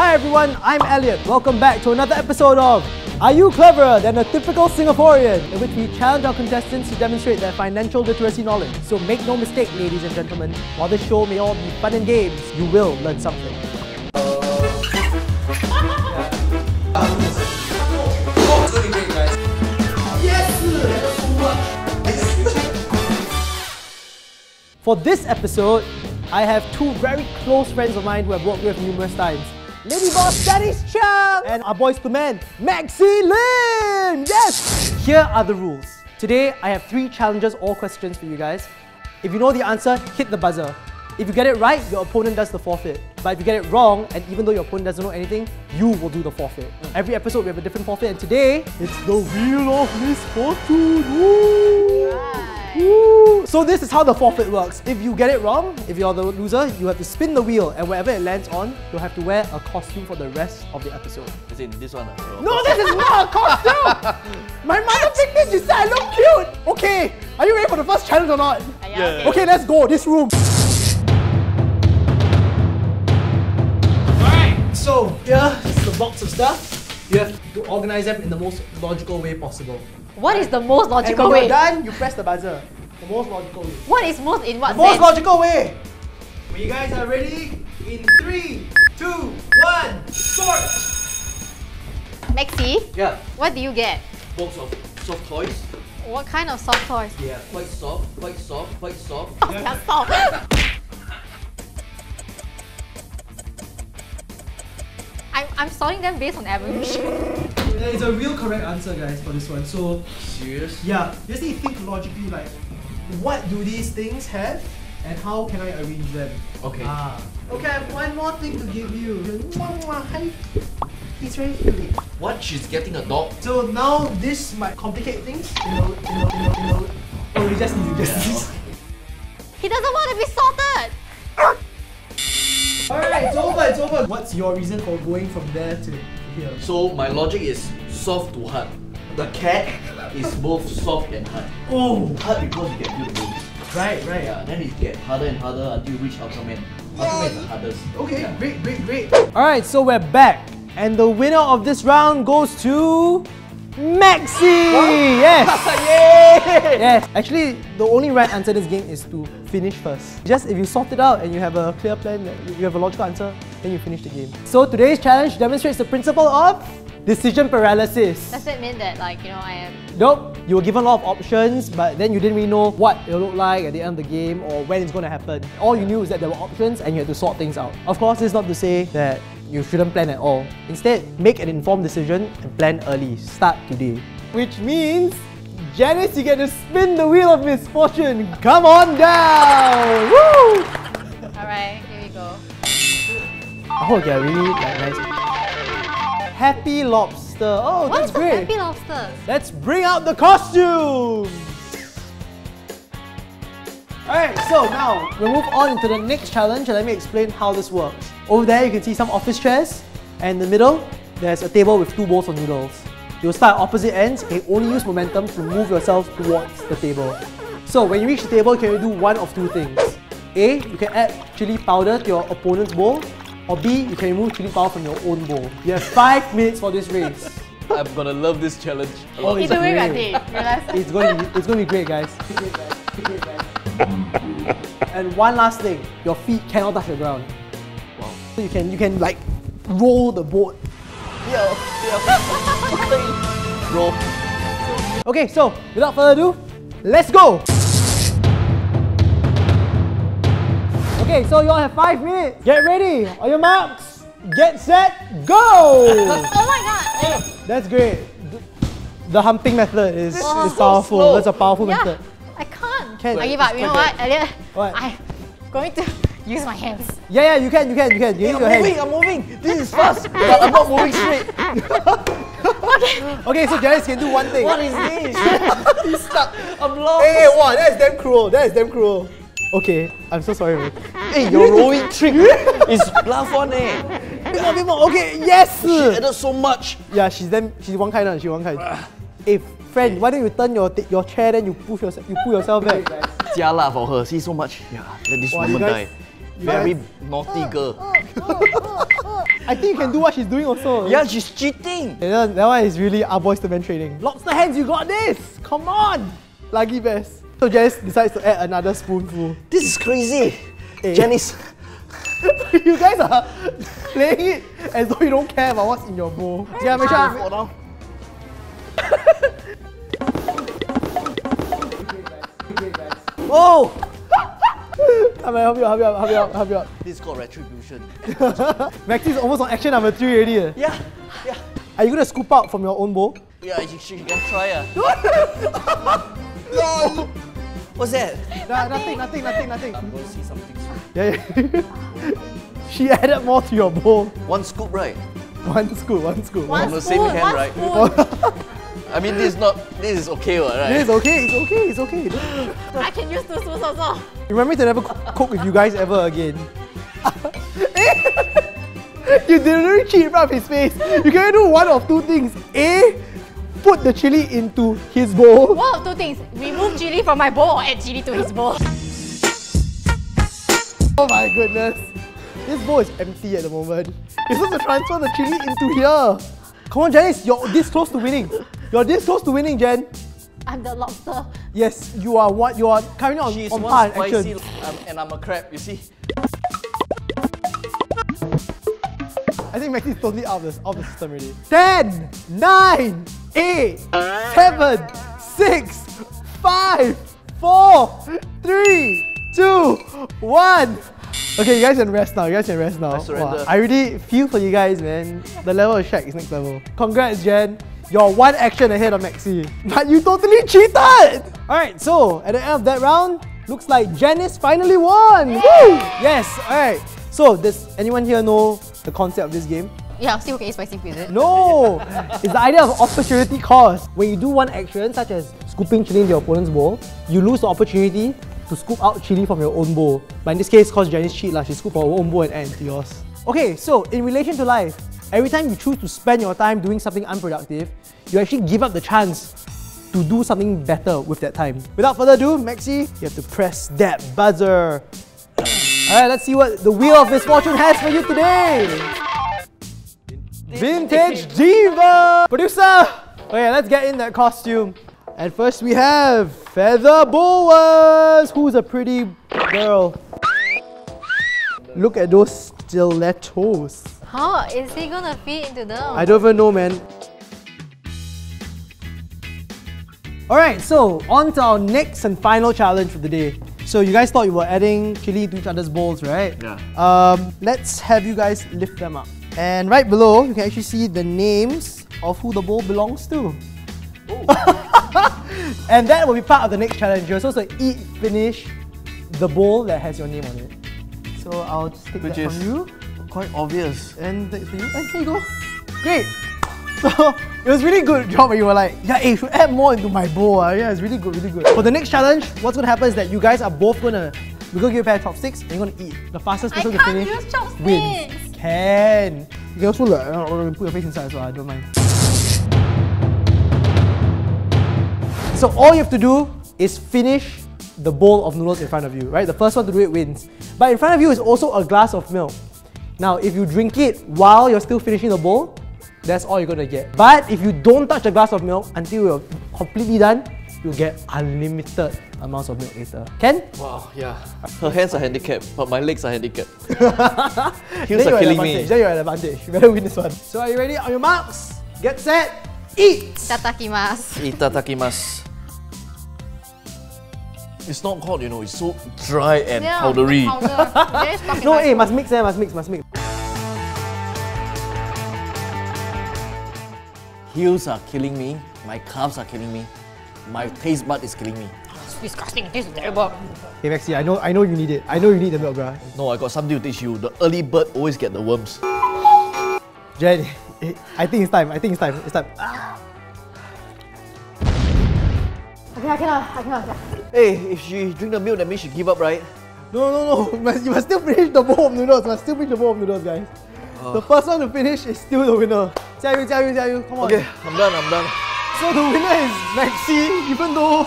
Hi everyone, I'm Elliot. Welcome back to another episode of Are You Cleverer Than a Typical Singaporean? In which we challenge our contestants to demonstrate their financial literacy knowledge. So make no mistake, ladies and gentlemen, while this show may all be fun and games, you will learn something. For this episode, I have two very close friends of mine who I've worked with numerous times. Lady Boss, Daddy's Child, and our boys to men, Maxi Lim! Yes! Here are the rules. Today, I have three challenges or questions for you guys. If you know the answer, hit the buzzer. If you get it right, your opponent does the forfeit. But if you get it wrong, and even though your opponent doesn't know anything, you will do the forfeit. Every episode, we have a different forfeit, and today, it's the Wheel of Misfortune! Woo! Ooh. So this is how the forfeit works. If you get it wrong, if you're the loser, you have to spin the wheel, and wherever it lands on, you'll have to wear a costume for the rest of the episode. As in this one? No, this is not a costume! My mother picked this, she said I look cute! Okay, are you ready for the first challenge or not? Yeah. Okay, let's go, this room. Alright, so here is the box of stuff. You have to organize them in the most logical way possible. What is the most logical way? And when you're done, you press the buzzer. The most logical way. What is most in what sense? The most logical way! When you guys are ready, in 3, 2, 1, sort! Maxi? Yeah? What do you get? Box of soft toys. What kind of soft toys? Yeah, quite soft, quite soft, quite soft. Oh, yeah. They're soft! I'm sorting them based on evolution. It's a real correct answer, guys, for this one. So, serious? Yeah, just need to think logically, like, what do these things have, and how can I arrange them? Okay. Okay, I have one more thing to give you. He's ready to leave. What? She's getting a dog? So now this might complicate things. Oh, we just need to guess this. He doesn't want to be sorted! Alright, it's over, it's over. What's your reason for going from there to here? So my logic is soft to hard. The cat is both soft and hard. Oh! Hard because you get built bones. Right, right. Yeah, then it gets harder and harder until you reach Ultraman. Ultraman is the hardest. Okay, yeah. Great, great, great. Alright, so we're back. And the winner of this round goes to... Maxi! Wow. Yes! Yay! Yes! Actually, the only right answer this game is to finish first. Just if you sort it out and you have a clear plan, you have a logical answer, then you finish the game. So today's challenge demonstrates the principle of decision paralysis. Does it mean that, like, you know, I am... Nope! You were given a lot of options, but then you didn't really know what it'll look like at the end of the game or when it's going to happen. All you knew is that there were options and you had to sort things out. Of course, it's not to say that you shouldn't plan at all. Instead, make an informed decision and plan early. Start today. Which means, Janice, you get to spin the Wheel of Misfortune. Come on down! Woo! Alright, here we go. I hope they're really like, nice. Happy Lobster. Oh, what that's great. Happy Lobster? Let's bring out the costume! Alright, so now we'll move on into the next challenge and let me explain how this works. Over there you can see some office chairs, and in the middle there's a table with two bowls of noodles. You'll start at opposite ends and only use momentum to move yourselves towards the table. So when you reach the table, can you do one of two things? A, you can add chili powder to your opponent's bowl, or B, you can remove chili powder from your own bowl. You have 5 minutes for this race. I'm gonna love this challenge. Oh, it's either way, it's gonna be great, guys. And one last thing, your feet cannot touch the ground. Wow. So you can like roll the boat. Yeah. Roll. Okay, so without further ado, let's go! Okay, so you all have 5 minutes. Get ready. On your marks, get set, go! Oh my god! Oh. That's great. The humping method is powerful. So that's a powerful method. I can't. I give up. You know what, Elliot? What? I'm going to use my hands. Yeah, yeah, you can. Use your hands. I'm moving. This is fast. I'm not moving straight. Okay, so Janice can do one thing. What is this? He's stuck. I'm lost. Hey, wow, that is damn cruel. Okay, I'm so sorry, man. Hey, your rowing trick is bluff on, eh? Okay, yes! She added so much. Yeah, she's one kind, she's one kind. If friend, why don't you turn your chair, then you pull yourself back? Jiala for her, see so much. Yeah, let this woman die. Very naughty girl. I think you can do what she's doing also. Yeah, she's cheating. Yeah, that one is really our boys to men trading. Lobster hands, you got this. Come on. Lucky best. So Janice decides to add another spoonful. This is crazy. Hey. Janice. You guys are playing it as though you don't care about what's in your bowl. Yeah, make sure I fall down. Oh! I mean, help you out. This is called retribution. Maxi is almost on action number 3 already. Yeah. Are you gonna scoop out from your own bowl? Yeah, you can try. No! What's that? Nothing. I'm gonna see something soon. Yeah. She added more to your bowl. One scoop, right? One scoop. From the same hand, right? I mean, this is okay, right? It's okay. I can use two spoons also. Remember to never cook with you guys ever again. You deliberately cheat in front of his face. You can only do one of two things. A, put the chili into his bowl. One of two things. Remove chili from my bowl or add chili to his bowl. Oh my goodness. This bowl is empty at the moment. You're supposed to transfer the chili into here. Come on, Janice, you're this close to winning. You're this close to winning, Jen. I'm the lobster. Yes, you are what you are coming on. She's on par action. And I'm a crab, you see. I think Maxi's totally out of the system already. 10, 9, 8, 7, 6, 5, 4, 3, 2, 1. Okay, you guys can rest now. I surrender. Wow, I really feel for you guys, man. The level of shack is next level. Congrats, Jen. You're one action ahead of Maxi. But you totally cheated! Alright, so at the end of that round, looks like Janice finally won! Yay! Woo! Yes, alright. So, does anyone here know the concept of this game? Yeah, still okay, spicy food, is it? No! It's the idea of opportunity cost. When you do one action, such as scooping chili into your opponent's bowl, you lose the opportunity to scoop out chili from your own bowl. But in this case, cause Janice cheat lah, she scooped her own bowl and added to yours. Okay, so in relation to life, every time you choose to spend your time doing something unproductive, you actually give up the chance to do something better with that time. Without further ado, Maxi, you have to press that buzzer. Alright, let's see what the Wheel of Misfortune has for you today! Vintage Diva! Producer! Okay, let's get in that costume. And first we have Feather Boas, who's a pretty girl. Look at those stilettos. How is he gonna fit into them? I don't even know, man. Alright, so on to our next and final challenge for the day. So you guys thought you were adding chili to each other's bowls, right? Yeah. Let's have you guys lift them up. And right below, you can actually see the names of who the bowl belongs to. And that will be part of the next challenge. You're supposed to eat, finish the bowl that has your name on it. So I'll just take that from you. Quite obvious. And that's for you. And there you go. Great. So it was really good job where you were like, yeah, hey, you should add more into my bowl. Yeah, it's really good, really good. For the next challenge, what's gonna happen is that you guys are both gonna, we're gonna give you a pair of chopsticks and you're gonna eat. The fastest person to finish wins. Can. You can also like, put your face inside as well, I don't mind. So all you have to do is finish the bowl of noodles in front of you, right? The first one to do it wins. But in front of you is also a glass of milk. Now, if you drink it while you're still finishing the bowl, that's all you're gonna get. But if you don't touch a glass of milk until you're completely done, you'll get unlimited amounts of milk later. Ken? Wow, yeah. Her hands are handicapped, but my legs are handicapped. Heels are killing me. Then you're at an advantage. You better win this one. So are you ready? On your marks, get set, eat! Itadakimasu. Itadakimasu. It's not hot, you know, it's so dry and powdery. No, hey, must mix. Heels are killing me, my calves are killing me, my taste bud is killing me. It's disgusting, it tastes terrible. Hey Maxi, I know you need it. I know you need the milk, bruh. No, I got something to teach you. The early bird always get the worms. Jen, I think it's time. Ah. I cannot. Hey, if she drink the milk, that means she give up, right? No. You must still finish the bowl of noodles. Guys. The first one to finish is still the winner. Jiayu, come on. Okay, I'm done. So the winner is Maxi, even though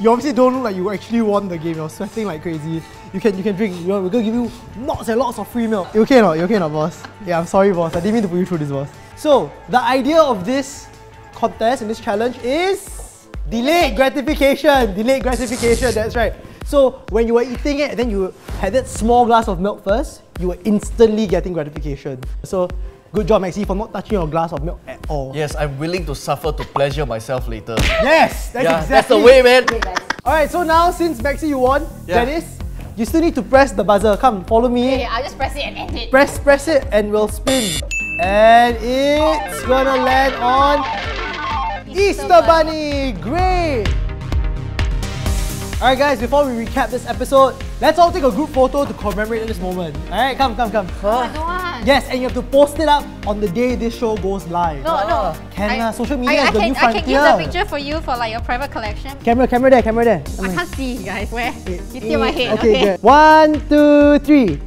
you obviously don't look like you actually won the game. You're sweating like crazy. You can drink. You know, we're gonna give you lots and lots of free milk. You okay or not? You okay or not, boss? Yeah, I'm sorry, boss. I didn't mean to put you through this, boss. So the idea of this contest and this challenge is delayed gratification. Delayed gratification. That's right. So when you were eating it, then you had that small glass of milk first. You were instantly getting gratification. So good job, Maxi, for not touching your glass of milk at all. Yes, I'm willing to suffer to pleasure myself later. Yes, that's exactly the way, man. Okay, alright, so now since Maxi, you won, Janice, you still need to press the buzzer. Come, follow me. Okay, I'll just press it and end it. Press it and we'll spin. And it's gonna land on Easter Bunny. Great! Alright guys, before we recap this episode, let's all take a group photo to commemorate this moment. Alright, come. Huh? I don't want. Yes, and you have to post it up on the day this show goes live. No. Social media is the new frontier. I can give the picture for you for like your private collection. Camera there. I can't see, guys. Where? You steal my head. Okay, good. 1, 2, 3.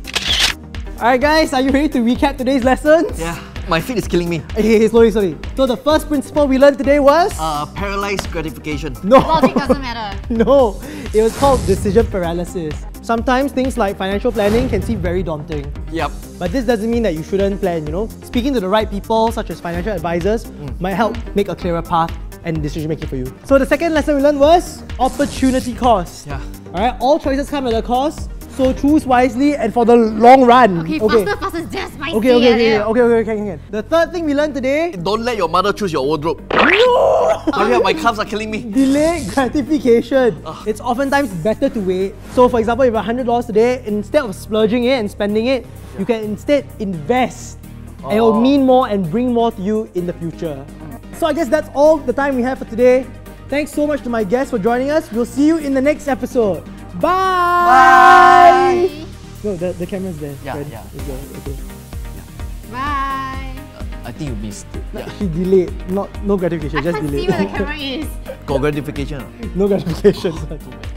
Alright guys, are you ready to recap today's lessons? Yeah. My feet is killing me. Okay, slowly. So the first principle we learned today was? Paralyzed gratification. No. Logic doesn't matter. No. It was called decision paralysis. Sometimes things like financial planning can seem very daunting. Yep. But this doesn't mean that you shouldn't plan, you know? Speaking to the right people, such as financial advisors, might help make a clearer path and decision making for you. So the second lesson we learned was? Opportunity cost. Yeah. Alright, all choices come at a cost. So choose wisely and for the long run. Okay. Faster, just spicy. Okay. The third thing we learned today... Don't let your mother choose your wardrobe. No! My calves are killing me. Delayed gratification. It's oftentimes better to wait. So for example, if you have $100 today, instead of splurging it and spending it, you can instead invest. And it will mean more and bring more to you in the future. So I guess that's all the time we have for today. Thanks so much to my guests for joining us. We'll see you in the next episode. Bye! Bye! No, the camera's there. Yeah. It's there. Okay. Yeah. Bye! I think you missed it. Yeah. She delayed. No gratification, just delayed. I can't see where the camera is. Got gratification? No gratification.